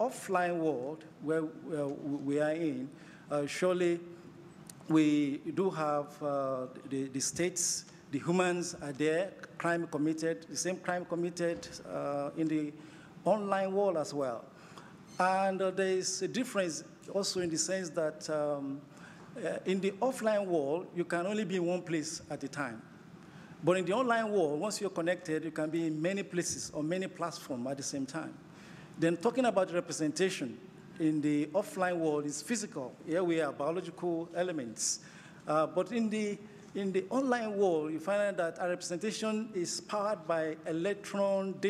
offline world where we are in, surely we do have the states, the humans are there, crime committed, the same crime committed in the online world as well. And there is a difference also in the sense that in the offline world, you can only be in one place at a time. But in the online world, once you're connected, you can be in many places or many platforms at the same time. Then talking about representation in the offline world is physical. Here we are biological elements. But in the online world, you find out that our representation is powered by electron-powered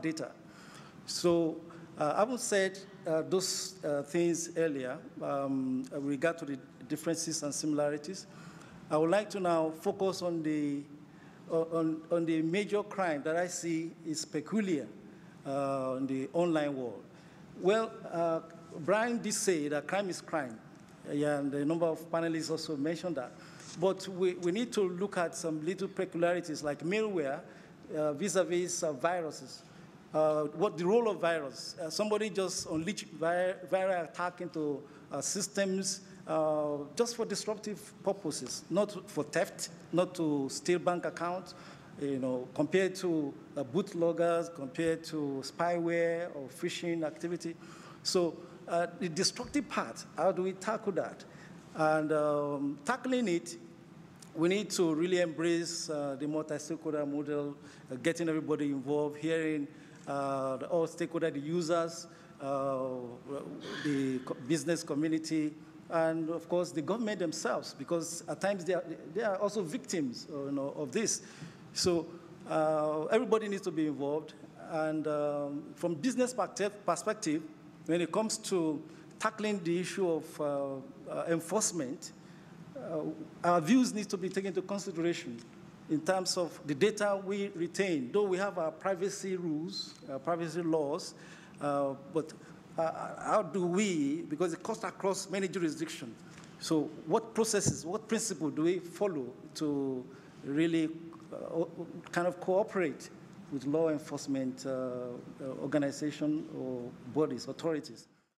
data. So I would say those things earlier with regard to the differences and similarities. I would like to now focus on the major crime that I see is peculiar in the online world. Well, Brian did say that crime is crime, and a number of panelists also mentioned that. But we need to look at some little peculiarities like malware vis-a-vis viruses. What the role of virus? Somebody just unleashed viral attack into systems just for disruptive purposes, not for theft, not to steal bank accounts. You know, compared to bootloggers, compared to spyware or phishing activity. So the destructive part, how do we tackle that? And tackling it, we need to really embrace the multi-stakeholder model, getting everybody involved, hearing all stakeholders, the users, the business community, and of course the government themselves, because at times they are also victims, you know, of this. So everybody needs to be involved. And from business perspective, when it comes to tackling the issue of enforcement, our views need to be taken into consideration in terms of the data we retain. Though we have our privacy rules, privacy laws, but how do we, because it cuts across many jurisdictions, so what processes, what principle do we follow to really kind of cooperate with law enforcement organization or bodies, authorities?